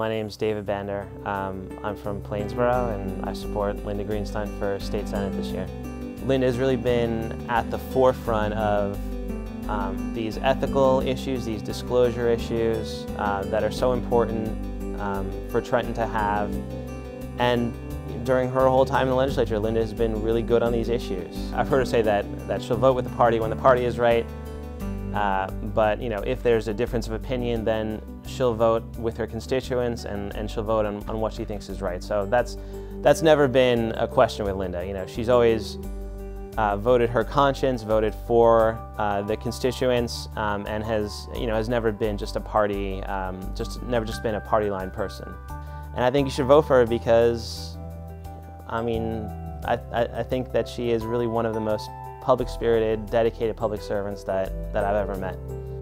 My name's David Bander. I'm from Plainsboro, and I support Linda Greenstein for State Senate this year. Linda has really been at the forefront of these ethical issues, these disclosure issues that are so important for Trenton to have. And during her whole time in the legislature, Linda has been really good on these issues. I've heard her say that she'll vote with the party when the party is right. But you know, if there's a difference of opinion, then she'll vote with her constituents, and she'll vote on what she thinks is right. So that's never been a question with Linda. You know, she's always voted her conscience, voted for the constituents, and has never been just a party, never just been a party line person. And I think you should vote for her because, I mean, I think that she is really one of the most public-spirited, dedicated public servants that I've ever met.